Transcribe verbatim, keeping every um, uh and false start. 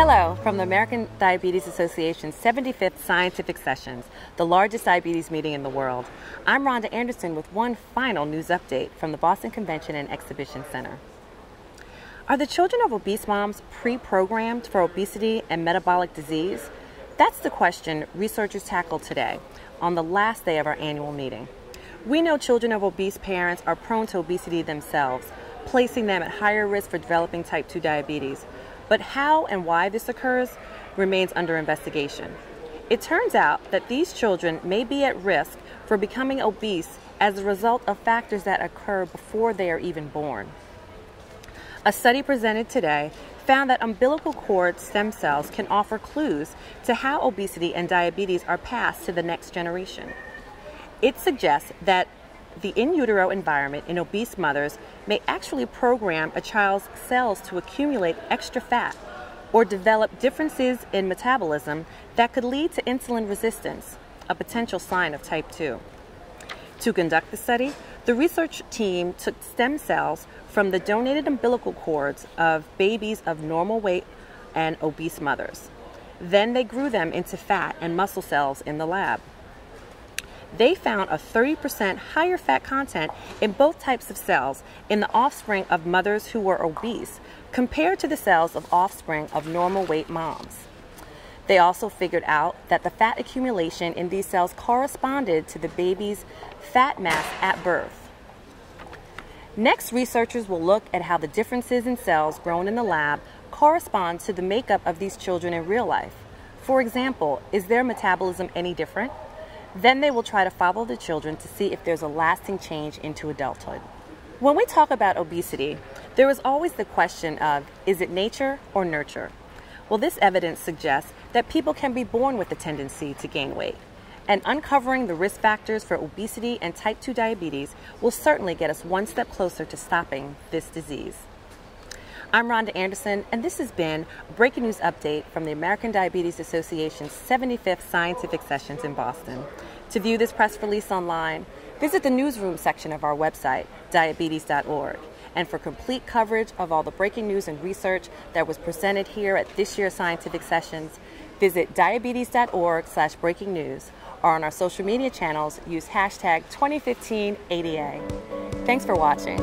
Hello from the American Diabetes Association's seventy-fifth Scientific Sessions, the largest diabetes meeting in the world. I'm Rhonda Anderson with one final news update from the Boston Convention and Exhibition Center. Are the children of obese moms pre-programmed for obesity and metabolic disease? That's the question researchers tackled today on the last day of our annual meeting. We know children of obese parents are prone to obesity themselves, placing them at higher risk for developing type two diabetes. But how and why this occurs remains under investigation. It turns out that these children may be at risk for becoming obese as a result of factors that occur before they are even born. A study presented today found that umbilical cord stem cells can offer clues to how obesity and diabetes are passed to the next generation. It suggests that the in utero environment in obese mothers may actually program a child's cells to accumulate extra fat or develop differences in metabolism that could lead to insulin resistance, a potential sign of type two. To conduct the study, the research team took stem cells from the donated umbilical cords of babies of normal weight and obese mothers. Then they grew them into fat and muscle cells in the lab. They found a thirty percent higher fat content in both types of cells in the offspring of mothers who were obese compared to the cells of offspring of normal weight moms. They also figured out that the fat accumulation in these cells corresponded to the baby's fat mass at birth. Next, researchers will look at how the differences in cells grown in the lab correspond to the makeup of these children in real life. For example, is their metabolism any different? Then they will try to follow the children to see if there's a lasting change into adulthood. When we talk about obesity, there is always the question of, is it nature or nurture? Well, this evidence suggests that people can be born with a tendency to gain weight, and uncovering the risk factors for obesity and type two diabetes will certainly get us one step closer to stopping this disease. I'm Rhonda Anderson, and this has been a breaking news update from the American Diabetes Association's seventy-fifth Scientific Sessions in Boston. To view this press release online, visit the newsroom section of our website, diabetes dot org. And for complete coverage of all the breaking news and research that was presented here at this year's Scientific Sessions, visit diabetes dot org slash breaking news, or on our social media channels, use hashtag twenty fifteen A D A. Thanks for watching.